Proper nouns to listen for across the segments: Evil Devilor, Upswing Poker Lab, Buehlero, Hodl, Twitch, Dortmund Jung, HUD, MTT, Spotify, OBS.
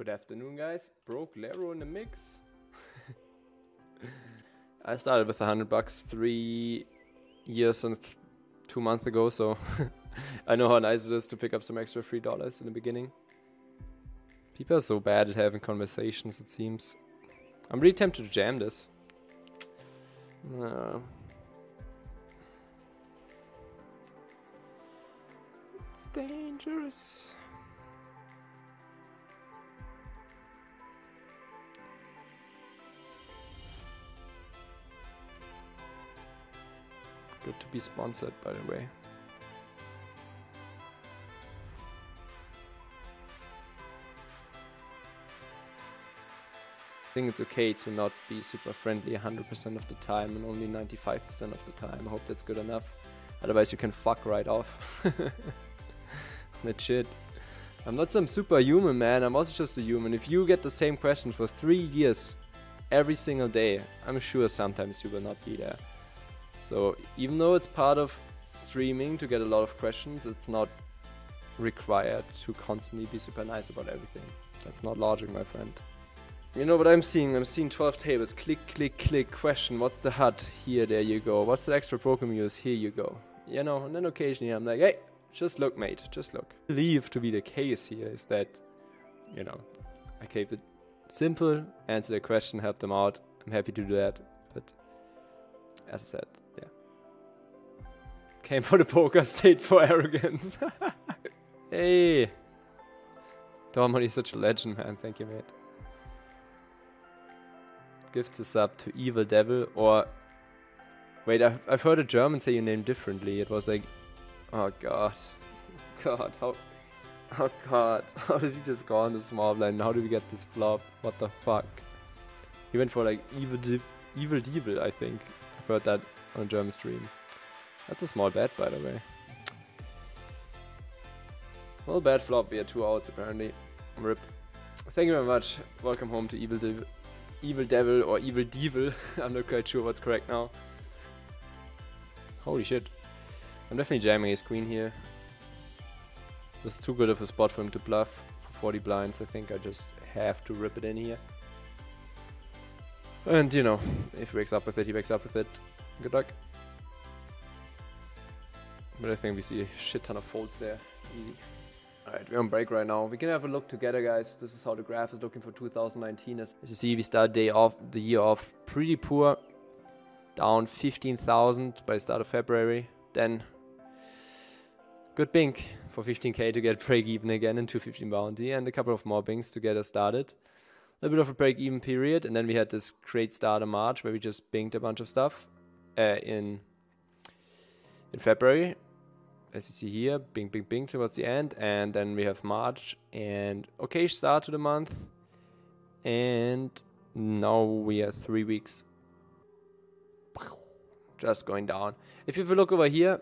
Good afternoon, guys. Buehlero in the mix. I started with $100 3 years and 2 months ago, so I know how nice it is to pick up some extra $3 in the beginning. People are so bad at having conversations, it seems. I'm really tempted to jam this. It's dangerous. Good to be sponsored, by the way. I think it's okay to not be super friendly 100% of the time and only 95% of the time. I hope that's good enough. Otherwise you can fuck right off. Legit. I'm not some superhuman, man. I'm also just a human. If you get the same question for 3 years every single day, I'm sure sometimes you will not be there. So even though it's part of streaming to get a lot of questions, it's not required to constantly be super nice about everything. That's not logic, my friend. You know what I'm seeing? I'm seeing 12 tables. Click, click, click. Question. What's the HUD? Here, there you go. What's the extra program use? Here you go. You know, and then occasionally I'm like, hey, just look, mate. Just look. I believe to be the case here is that, you know, I keep it simple, answer the question, help them out. I'm happy to do that. But as I said, came for the poker, stayed for arrogance. Hey. Dormon is such a legend, man. Thank you, mate. Gifts is up to Evil Devil or... Wait, I've heard a German say your name differently. It was like... Oh, God. God, how... Oh, God. How does he just go on the small blind? How do we get this flop? What the fuck? He went for like Evil Devil, I think. I've heard that on a German stream. That's a small bet, by the way. Well, bad flop. We had 2 outs, apparently. Rip. Thank you very much. Welcome home to Evil Devil or Evil Devil. I'm not quite sure what's correct now. Holy shit. I'm definitely jamming his queen here. This is too good of a spot for him to bluff. For 40 blinds, I think I just have to rip it in here. And, you know, if he wakes up with it, he wakes up with it. Good luck. But I think we see a shit ton of folds there. Easy. Alright, we're on break right now. We can have a look together, guys. This is how the graph is looking for 2019. As you see, we start the year off pretty poor. Down 15,000 by the start of February. Then, good bink for 15k to get break even again in 215 bounty. And a couple of more binks to get us started. A little bit of a break even period. And then we had this great start of March where we just binked a bunch of stuff in February. As you see here, bing, bing, bing towards the end, and then we have March, and okay, start to the month, and now we are 3 weeks just going down. If you have a look over here,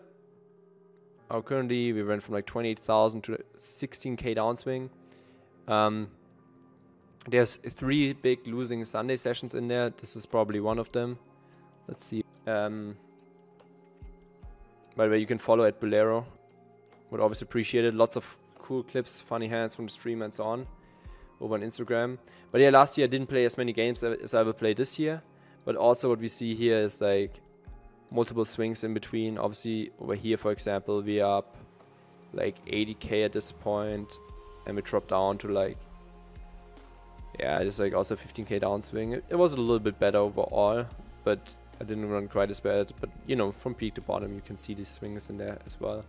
currently we went from like 28,000 to 16k downswing. There's 3 big losing Sunday sessions in there. This is probably one of them. Let's see. By the way, you can follow at Buehlero. Would always appreciate it. Lots of cool clips, funny hands from the stream and so on over on Instagram. But yeah, last year I didn't play as many games as I will play this year. But also what we see here is like multiple swings in between. Obviously over here, for example, we are up like 80k at this point, and we dropped down to like, yeah, just like also 15k downswing. It was a little bit better overall, but I didn't run quite as bad, but you know, from peak to bottom you can see these swings in there as well.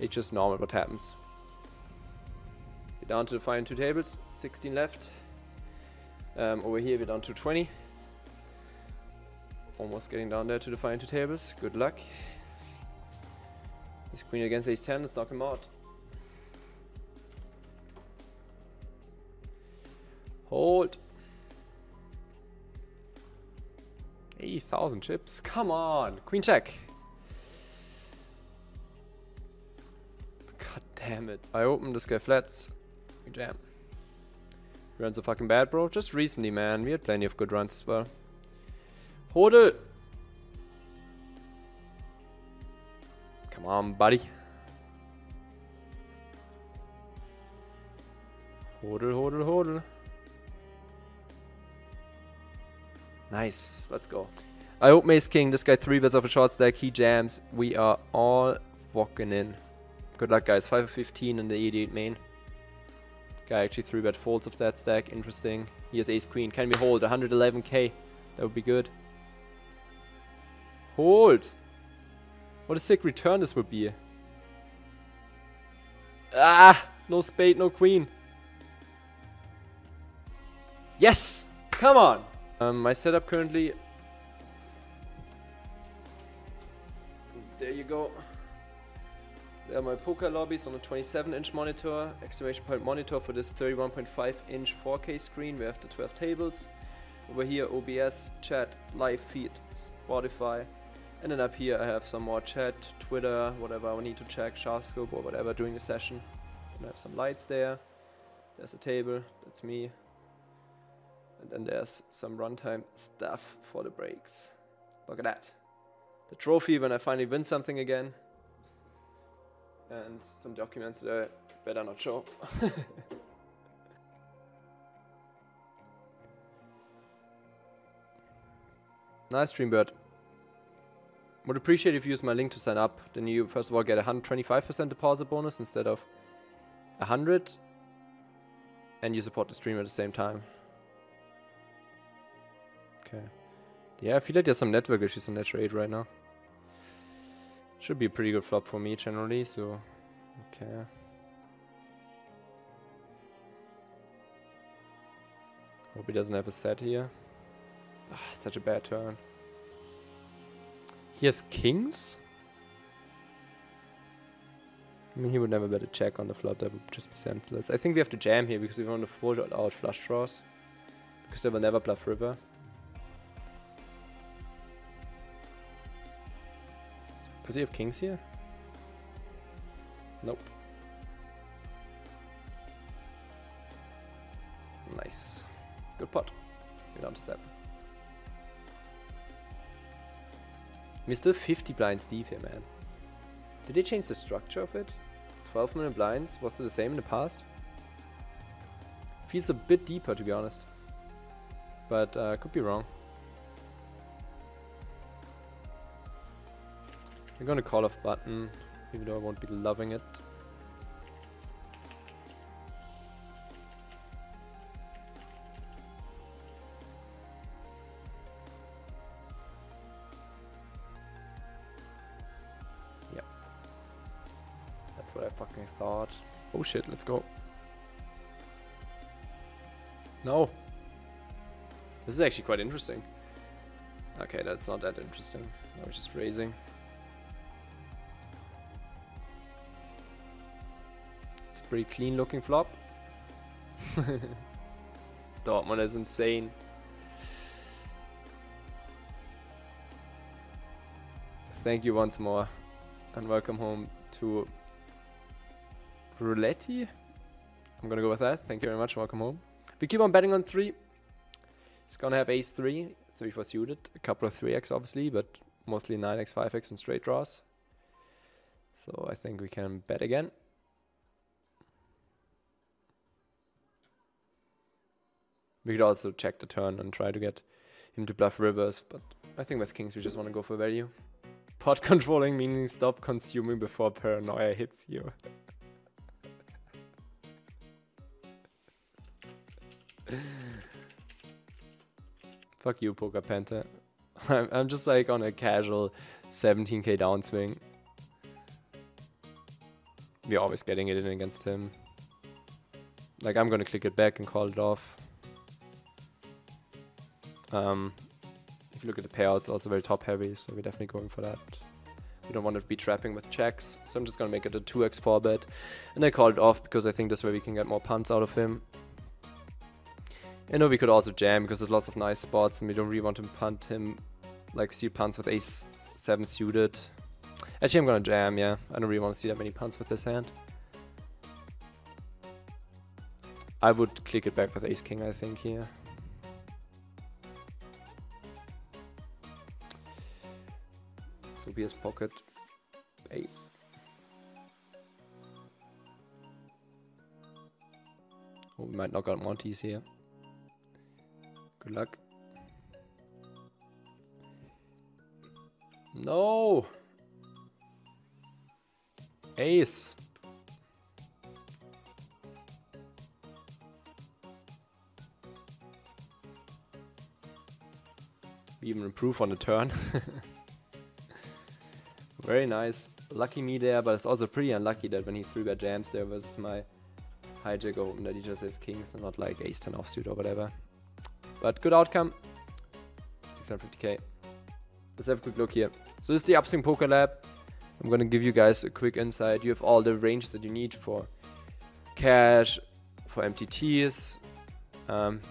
It's just normal what happens. We're down to the final 2 tables, 16 left. Over here we're down to 20. Almost getting down there to the final 2 tables, good luck. His queen against ace 10, let's knock him out. Hold. 80,000 chips. Come on. Queen check. God damn it. I opened this guy flats. We jam. Runs are fucking bad, bro. Just recently, man. We had plenty of good runs as well. Hodl. Come on, buddy. Hodl, hodl, hodl. Nice. Let's go. I hope Mace King. This guy 3-bets off a short stack. He jams. We are all walking in. Good luck, guys. 5-15 in the ED main. Guy actually 3-bet folds of that stack. Interesting. He has ace-queen. Can we hold? 111k. That would be good. Hold. What a sick return this would be. Ah! No spade, no queen. Yes! Come on! My setup currently... There you go. There are my poker lobbies on a 27-inch monitor. Exclamation point monitor for this 31.5-inch 4K screen. We have the 12 tables. Over here, OBS, chat, live feed, Spotify. And then up here I have some more chat, Twitter, whatever I need to check, Sharscope or whatever during the session. And I have some lights there. There's a table, that's me. And then there's some runtime stuff for the breaks. Look at that. The trophy when I finally win something again. And some documents that I better not show. Nice stream, Bird. Would appreciate if you use my link to sign up. Then you first of all get 125% deposit bonus instead of 100, and you support the stream at the same time. Okay. Yeah, I feel like there's some network issues on that trade right now. Should be a pretty good flop for me generally. So, okay. Hope he doesn't have a set here. Ah, such a bad turn. He has kings? I mean, he would never bet a check on the flop. That would just be senseless. I think we have to jam here because we want to fold out flush draws. Because they will never bluff river. Does he have kings here? Nope. Nice. Good pot. You're down to 7. We're still 50 blinds deep here, man. Did they change the structure of it? 12-minute blinds? Was it the same in the past? Feels a bit deeper, to be honest. But could be wrong. I'm gonna call off button, even though I won't be loving it. Thought. Oh shit, let's go. No. This is actually quite interesting. Okay, that's not that interesting. I was just raising. It's a pretty clean looking flop. Dortmund is insane. Thank you once more and welcome home to Rouletti. I'm gonna go with that. Thank you very much. Welcome home. We keep on betting on 3. He's gonna have ace 3, 3-4 suited, a couple of 3x obviously, but mostly 9x, 5x and straight draws. So I think we can bet again. We could also check the turn and try to get him to bluff rivers, but I think with kings we just want to go for value. Pot controlling meaning stop consuming before paranoia hits you. Fuck you, Poker Panther. I'm just like on a casual 17k downswing. We're always getting it in against him. Like, I'm gonna click it back and call it off. If you look at the payouts, also very top heavy, so we're definitely going for that. We don't want to be trapping with checks, so I'm just gonna make it a 2x 4-bet. And I call it off because I think this way we can get more punts out of him. I know we could also jam because there's lots of nice spots and we don't really want to punt him, like see punts with ace 7 suited. Actually, I'm gonna jam, yeah. I don't really want to see that many punts with this hand. I would click it back with ace king, I think, here. So here's pocket ace. Oh, we might knock out Monty's here. Good luck. No! Ace! We even improve on the turn. Very nice. Lucky me there, but it's also pretty unlucky that when he 3-bet jams there versus my hijack open that he just says kings and not like ace 10 offsuit or whatever. But good outcome. 650k. Let's have a quick look here. So this is the Upswing Poker Lab. I'm gonna give you guys a quick insight. You have all the ranges that you need for cash, for MTTs.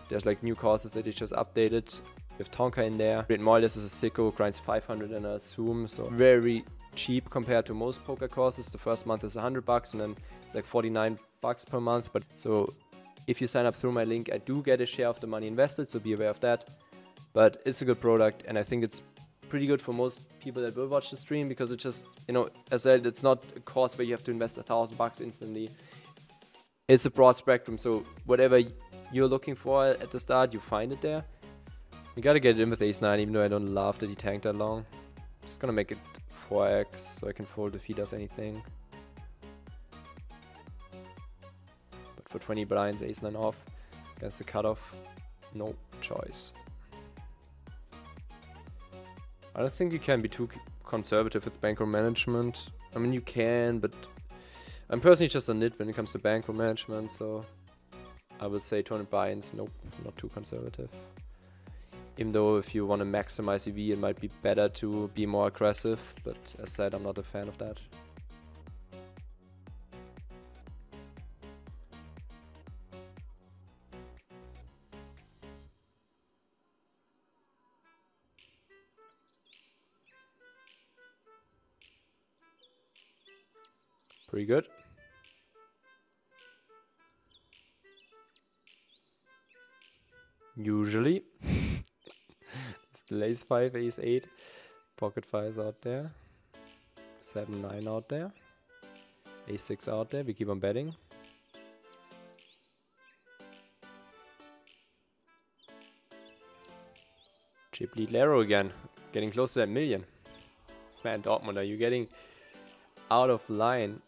There's like new courses that they just updated. You have Tonka in there. Great Moyles is a sicko, grinds 500 and I assume, so very cheap compared to most poker courses. The first month is 100 bucks and then it's like 49 bucks per month. But so if you sign up through my link, I do get a share of the money invested, so be aware of that. But it's a good product and I think it's pretty good for most people that will watch the stream because it just, you know, as I said, it's not a course where you have to invest $1,000 instantly. It's a broad spectrum, so whatever you're looking for at the start, you find it there. You gotta get it in with ace-9, even though I don't love that he tanked that long. Just gonna make it 4x so I can fold if he does anything. But for 20 blinds, ace-9 off against the cutoff, no choice. I don't think you can be too conservative with bankroll management. I mean, you can, but I'm personally just a nit when it comes to bankroll management, so I would say 200 buy-ins, nope, not too conservative. Even though if you want to maximize EV, it might be better to be more aggressive, but as said, I'm not a fan of that. Pretty good. Usually. It's the ace 5, ace 8, pocket 5s out there, 7, 9 out there, ace 6 out there, we keep on betting. Chip lead Lero again, getting close to that million. Man, Dortmund, are you getting out of line?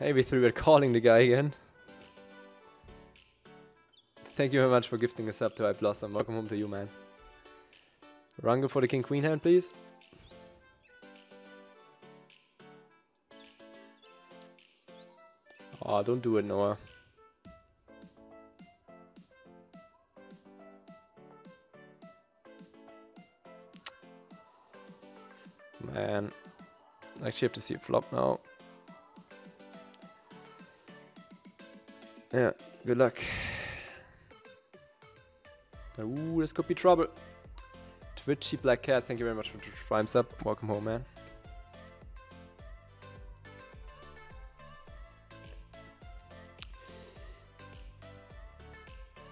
Maybe through we're calling the guy again. Thank you very much for gifting a sub to iBlossom. Welcome home to you, man. Rungo for the king-queen hand, please. Oh, don't do it, Noah. Man, I actually have to see a flop now. Yeah, good luck. Ooh, this could be trouble. Twitchy Black Cat, thank you very much for the Prime sub. Welcome home, man.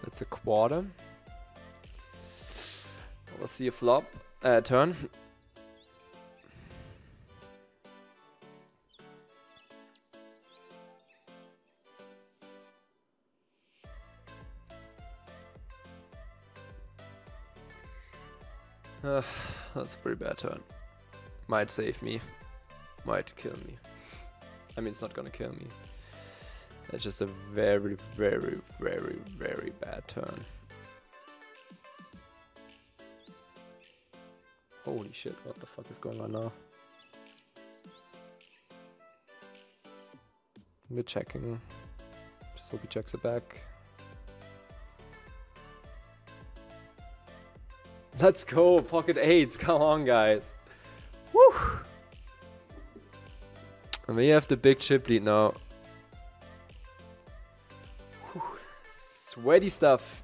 That's a quarter. We'll see a flop, turn. That's a pretty bad turn. Might save me. Might kill me. I mean, it's not gonna kill me. It's just a very, very, very, very bad turn. Holy shit, what the fuck is going on now? We're checking. Just hope he checks it back. Let's go, pocket 8s, come on guys. Woo! And we have the big chip lead now. Whew. Sweaty stuff.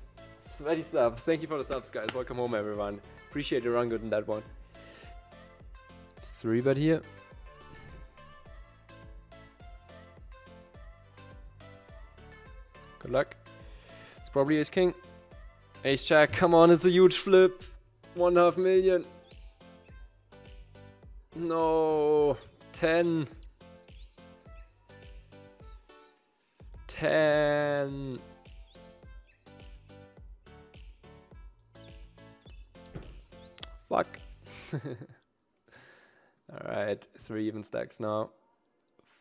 Sweaty stuff. Thank you for the subs, guys. Welcome home, everyone. Appreciate the run good in that one. It's 3-bet here. Good luck. It's probably ace king. Ace jack, come on, it's a huge flip. 1.5 million. No, 10. Fuck. All right, 3 even stacks now.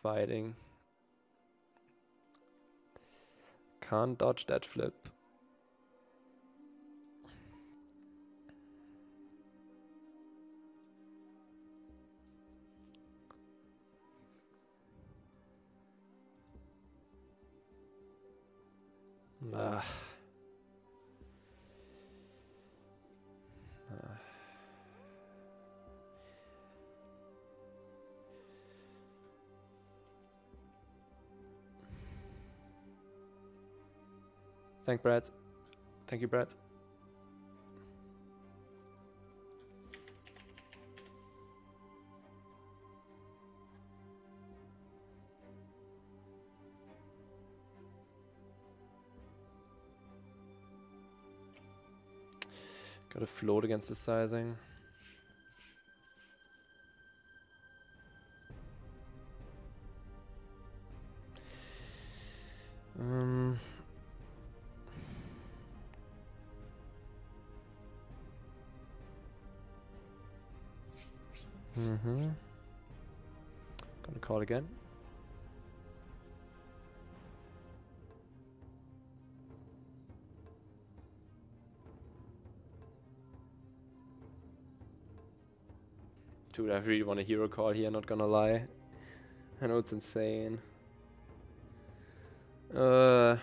Fighting. Can't dodge that flip. Thank Brad. Thank you, Brad. Got a float against the sizing. Gonna call again. Dude, I really want a hero call here, not gonna lie. I know it's insane. Why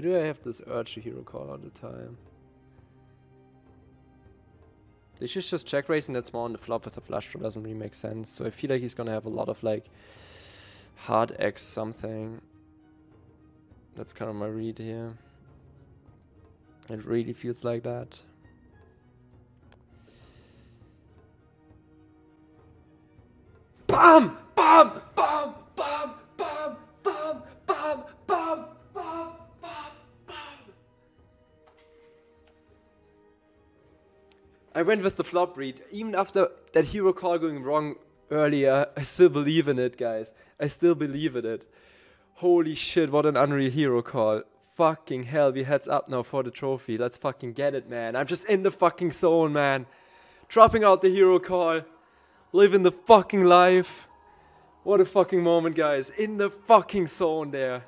do I have this urge to hero call all the time? They should just check raise, and that's more on the flop with the flush draw. Doesn't really make sense. So I feel like he's gonna have a lot of like hard X something. That's kind of my read here. It really feels like that. Bam! Bam! Bam! Bam! Bam! Bam! Bam! Bam! Bam! Bam! Bam! I went with the flop read. Even after that hero call going wrong earlier, I still believe in it, guys. I still believe in it. Holy shit, what an unreal hero call. Fucking hell, we heads up now for the trophy. Let's fucking get it, man. I'm just in the fucking zone, man. Dropping out the hero call. Living the fucking life. What a fucking moment, guys. In the fucking zone there.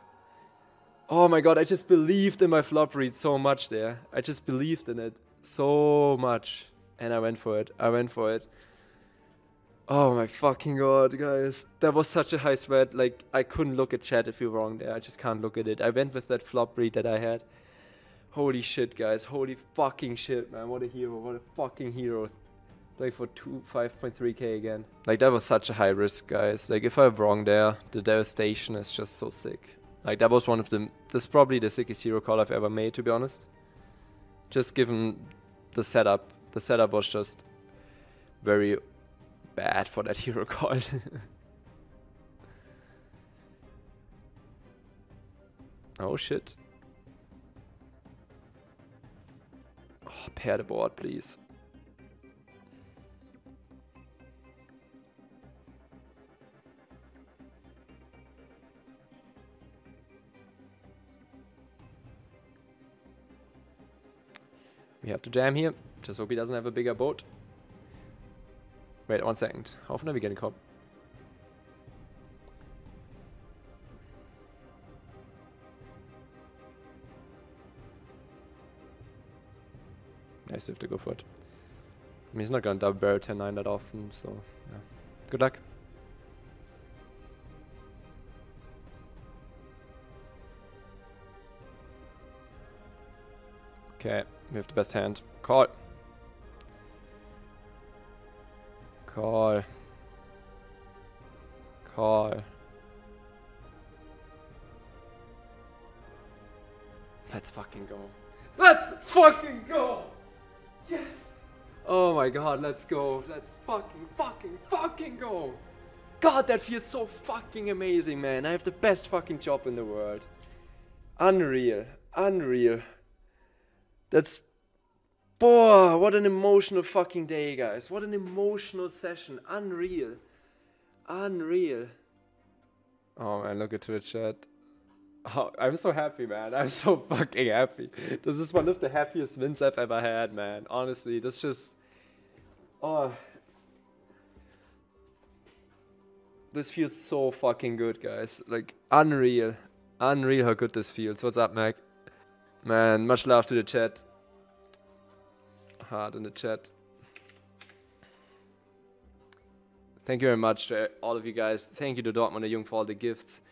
Oh my god, I just believed in my flop read so much there. I just believed in it so much. And I went for it. I went for it. Oh my fucking god, guys. That was such a high sweat. Like, I couldn't look at chat if you're wrong there. I just can't look at it. I went with that flop read that I had. Holy shit, guys. Holy fucking shit, man. What a hero. What a fucking hero. Like for 5.3k again. Like that was such a high risk, guys. Like if I'm wrong there, the devastation is just so sick. Like that was one of them. This is probably the sickest hero call I've ever made, to be honest. Just given the setup. The setup was just very bad for that hero call. Oh shit. Oh, pair the board, please. We have to jam here. Just hope he doesn't have a bigger boat. Wait, 1 second. How often are we getting caught? I still have to go for it. I mean, he's not gonna double barrel 10-9 that often, so yeah. Good luck. Okay, we have the best hand. Call. Call. Call. Let's fucking go. Let's fucking go! Yes! Oh my god, let's go. Let's fucking go! God, that feels so fucking amazing, man. I have the best fucking job in the world. Unreal. Unreal. That's, boah, what an emotional fucking day, guys. What an emotional session. Unreal. Unreal. Oh, man, look at Twitch chat. Oh, I'm so happy, man. I'm so fucking happy. This is one of the happiest wins I've ever had, man. Honestly, this just, oh. This feels so fucking good, guys. Like, unreal. Unreal how good this feels. What's up, Mac? Man, much love to the chat. Heart in the chat. Thank you very much to all of you guys. Thank you to Dortmund Jung for all the gifts.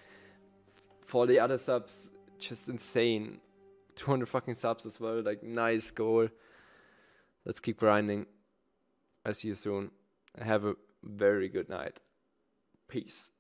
For all the other subs, just insane. 200 fucking subs as well. Like, nice goal. Let's keep grinding. I see you soon. Have a very good night. Peace.